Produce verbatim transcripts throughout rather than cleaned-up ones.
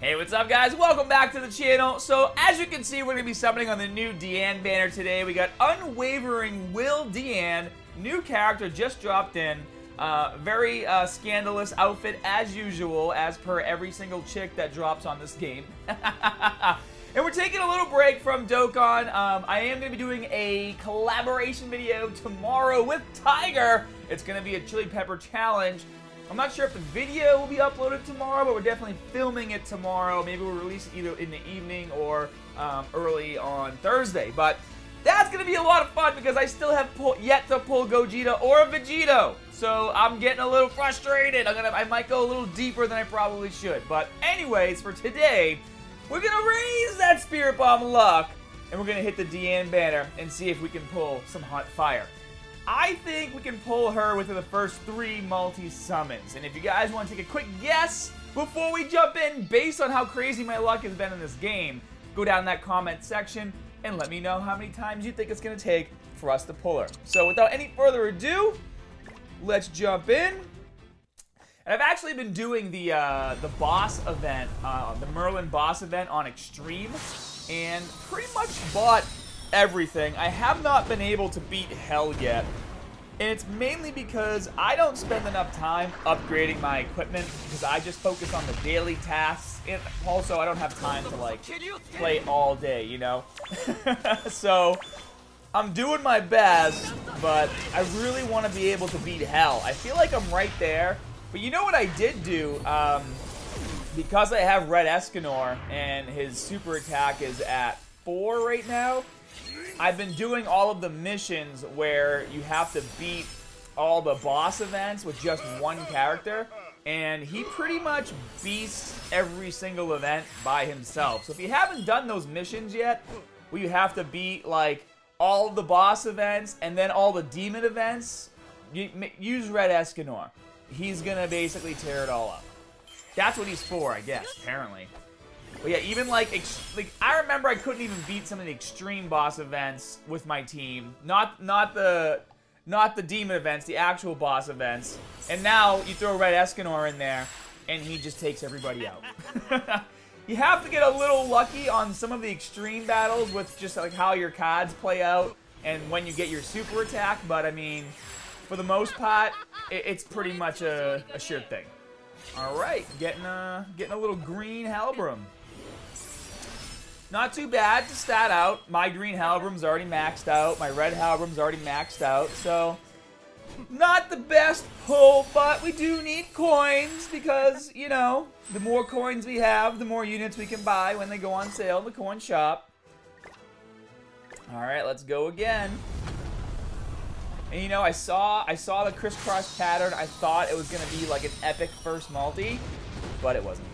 Hey, what's up, guys? Welcome back to the channel. So, as you can see, we're going to be summoning on the new Diane banner today. We got Unwavering Will Diane, new character just dropped in. Uh, very uh, scandalous outfit as usual, as per every single chick that drops on this game. And we're taking a little break from Dokkan. Um, I am going to be doing a collaboration video tomorrow with Tiger. It's going to be a chili pepper challenge. I'm not sure if the video will be uploaded tomorrow, but we're definitely filming it tomorrow. Maybe we'll release it either in the evening or um, early on Thursday. But that's going to be a lot of fun because I still have pull, yet to pull Gogeta or Vegito. So I'm getting a little frustrated. I'm gonna, I might go a little deeper than I probably should. But anyways, for today, we're going to raise that Spirit Bomb luck. And we're going to hit the Diane banner and see if we can pull some hot fire. I think we can pull her within the first three multi-summons. And if you guys want to take a quick guess before we jump in, based on how crazy my luck has been in this game, go down in that comment section and let me know how many times you think it's going to take for us to pull her. So without any further ado, let's jump in. And I've actually been doing the, uh, the boss event, uh, the Merlin boss event on Extreme, and pretty much bought everything. I have not been able to beat Hell yet, and it's mainly because I don't spend enough time upgrading my equipment because I just focus on the daily tasks, and also I don't have time to like play all day, you know. So I'm doing my best, but I really want to be able to beat Hell. I feel like I'm right there, but you know what I did do, um, because I have Red Escanor and his super attack is at four right now. I've been doing all of the missions where you have to beat all the boss events with just one character, and he pretty much beasts every single event by himself. So if you haven't done those missions yet, where you have to beat like all of the boss events and then all the demon events, you, use Red Escanor. He's gonna basically tear it all up. That's what he's for, I guess, apparently. But yeah, even like, like, I remember I couldn't even beat some of the extreme boss events with my team. Not not the not the demon events, the actual boss events. And now you throw Red Escanor in there, and he just takes everybody out. You have to get a little lucky on some of the extreme battles with just like how your C O Ds play out and when you get your super attack. But I mean, for the most part, it, it's pretty much a, a sure thing. All right, getting a getting a little green Halbrim. Not too bad to stat out. My green Halbrim's already maxed out. My red Halbrim's already maxed out. So, not the best pull, but we do need coins because, you know, the more coins we have, the more units we can buy when they go on sale in the coin shop. All right, let's go again. And, you know, I saw, I saw the crisscross pattern. I thought it was going to be like an epic first multi, but it wasn't.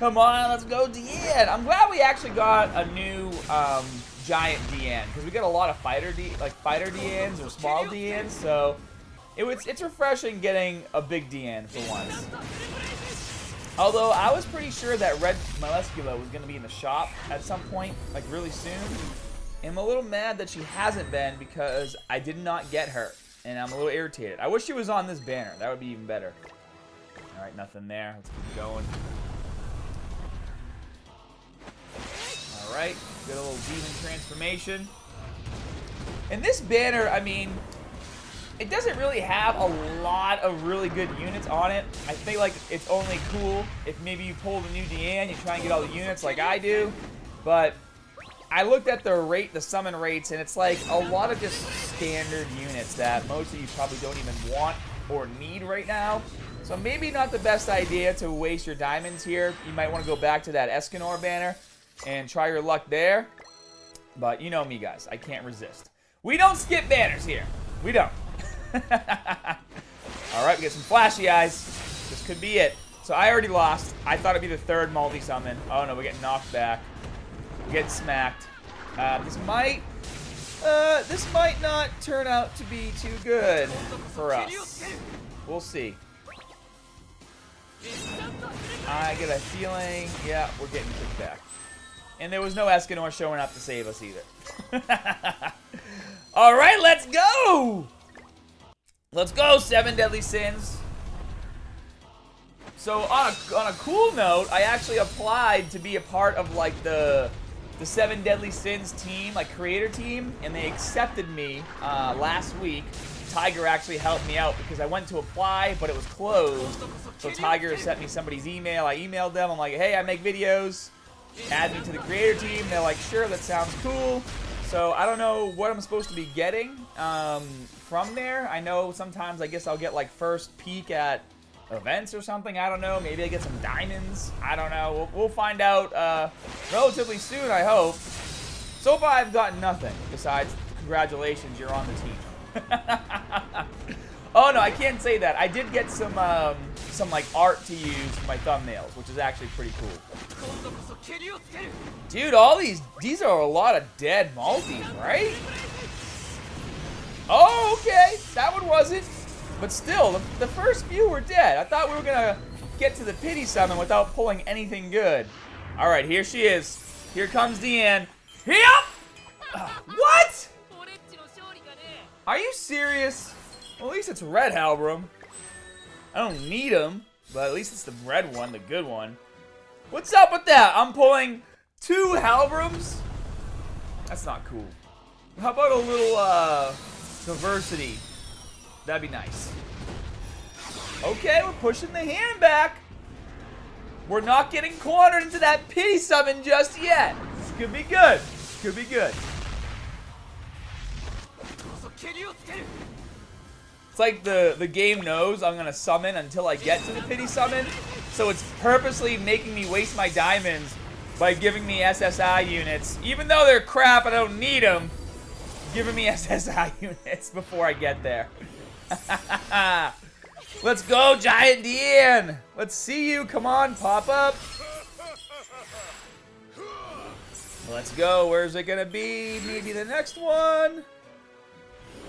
Come on, let's go Diane. I'm glad we actually got a new um, giant Diane because we got a lot of fighter D like fighter Dianes or small Dianes, so it was it's refreshing getting a big Diane for once. Although I was pretty sure that Red Melascula was going to be in the shop at some point, like really soon. I'm a little mad that she hasn't been because I did not get her, and I'm a little irritated. I wish she was on this banner. That would be even better. All right, nothing there. Let's keep going. Right, good old demon transformation. And this banner, I mean, it doesn't really have a lot of really good units on it. I think like it's only cool if maybe you pull the new Diane, you try and get all the units like I do. But I looked at the rate, the summon rates, and it's like a lot of just standard units that most of you probably don't even want or need right now. So maybe not the best idea to waste your diamonds here. You might want to go back to that Escanor banner and try your luck there. But you know me, guys. I can't resist. We don't skip banners here. We don't. All right, we get some flashy eyes. This could be it. So I already lost. I thought it'd be the third multi-summon. Oh, no, we're getting knocked back. We're getting smacked. Uh, this might... Uh, this might not turn out to be too good for us. We'll see. I get a feeling... Yeah, we're getting kicked back. And there was no Escanor showing up to save us either. All right, let's go! Let's go, Seven Deadly Sins. So on a, on a cool note, I actually applied to be a part of like the the Seven Deadly Sins team, like creator team, and they accepted me uh, last week. Tiger actually helped me out because I went to apply, but it was closed. So Tiger sent me somebody's email. I emailed them. I'm like, hey, I make videos. Add me to the creator team. They're like, sure, that sounds cool. So I don't know what I'm supposed to be getting um, from there. I know sometimes I guess I'll get like first peek at events or something. I don't know. Maybe I get some diamonds. I don't know. We'll, we'll find out uh, relatively soon, I hope. So far, I've gotten nothing besides congratulations, you're on the team. Oh, no, I can't say that. I did get some um, some like art to use for my thumbnails, which is actually pretty cool. Dude, all these, these are a lot of dead multis, right? Oh, okay. That one wasn't. But still, the, the first few were dead. I thought we were gonna get to the pity summon without pulling anything good. All right, here she is. Here comes Diane. Yep! Uh, what? Are you serious? Well, at least it's red Halbrim. I don't need him, but at least it's the red one, the good one. What's up with that? I'm pulling two Halbrims? That's not cool. How about a little uh, diversity? That'd be nice. Okay, we're pushing the hand back. We're not getting cornered into that pity summon just yet. This could be good. This could be good. It's like the, the game knows I'm going to summon until I get to the pity summon. So it's purposely making me waste my diamonds by giving me S S I units. Even though they're crap, I don't need them. Giving me S S I units before I get there. Let's go, Giant Diane! Let's see you. Come on, pop up. Let's go. Where's it gonna be? Maybe the next one.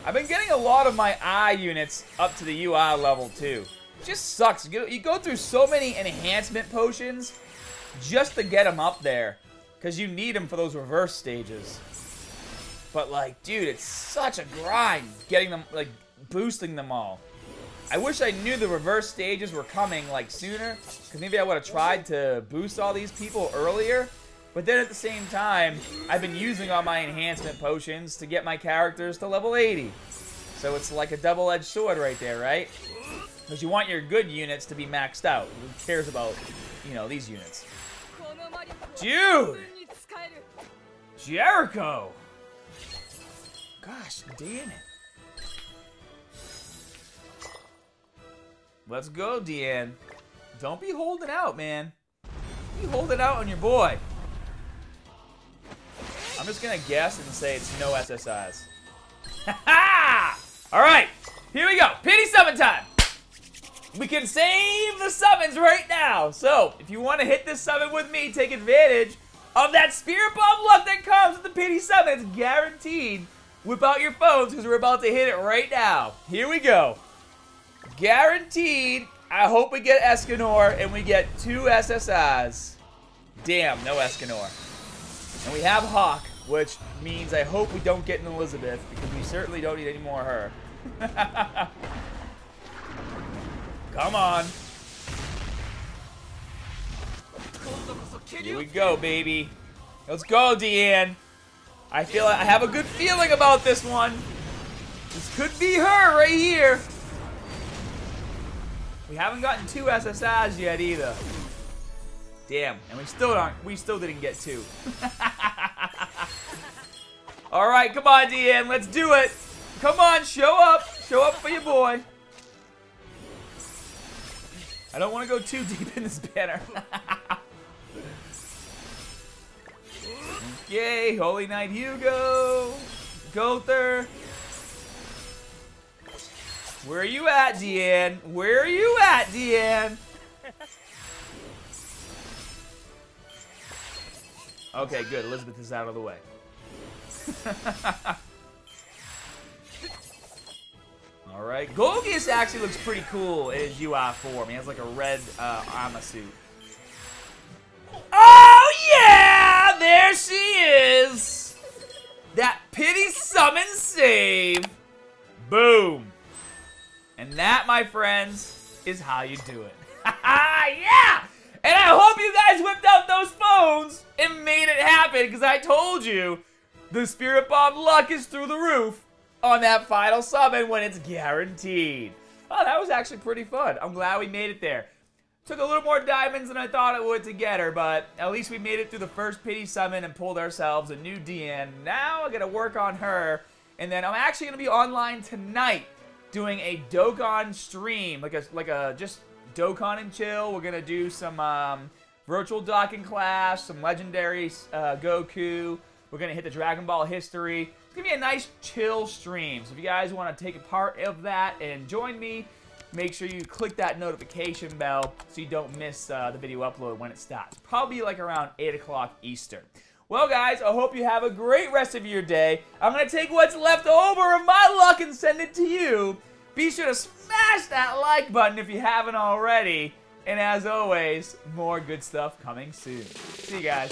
I've been getting a lot of my I units up to the U I level too. It just sucks. You go through so many enhancement potions just to get them up there, because you need them for those reverse stages. But like, dude, it's such a grind getting them, like, boosting them all. I wish I knew the reverse stages were coming like sooner, because maybe I would have tried to boost all these people earlier. But then at the same time, I've been using all my enhancement potions to get my characters to level eighty. So it's like a double-edged sword right there, right? Because you want your good units to be maxed out. Who cares about, you know, these units? Dude! Jericho! Gosh, damn it. Let's go, Diane. Don't be holding out, man. Be holding out on your boy. I'm just gonna guess and say it's no S S Is. Ha ha! Alright, here we go. Pity summon time! We can save the summons right now. So, if you want to hit this summon with me, take advantage of that spirit bomb luck that comes with the pity summons. Guaranteed. Whip out your phones because we're about to hit it right now. Here we go. Guaranteed. I hope we get Escanor and we get two S S Is. Damn, no Escanor. And we have Hawk, which means I hope we don't get an Elizabeth because we certainly don't need any more of her. Come on. Here we go, baby. Let's go, Diane. I feel I have a good feeling about this one. This could be her right here. We haven't gotten two S S Is yet either. Damn, and we still don't. We still didn't get two. All right, come on, Diane, let's do it. Come on, show up, show up for your boy. I don't want to go too deep in this banner. Yay, Holy Knight Hugo, Gother. Where are you at, Diane? Where are you at, Diane? Okay, good. Elizabeth is out of the way. All right. Golgius actually looks pretty cool in his U I form. He has like a red uh, armor suit. Oh, yeah! There she is! That pity summon save. Boom. And that, my friends, is how you do it. Yeah! And I hope you guys whipped out those phones and made it happen, because I told you the Spirit Bomb luck is through the roof on that final summon when it's guaranteed. Oh, that was actually pretty fun. I'm glad we made it there. Took a little more diamonds than I thought it would to get her, but at least we made it through the first pity summon and pulled ourselves a new Diane. Now I gotta work on her, and then I'm actually gonna be online tonight doing a Dokkan stream, like a like a just Dokkan and chill. We're gonna do some um, virtual Dokkan class, some legendary uh, Goku. We're gonna hit the Dragon Ball history. It's gonna be a nice chill stream. So if you guys want to take a part of that and join me, make sure you click that notification bell so you don't miss uh, the video upload when it starts. Probably like around eight o'clock Eastern. Well, guys, I hope you have a great rest of your day. I'm going to take what's left over of my luck and send it to you. Be sure to smash that like button if you haven't already. And as always, more good stuff coming soon. See you guys.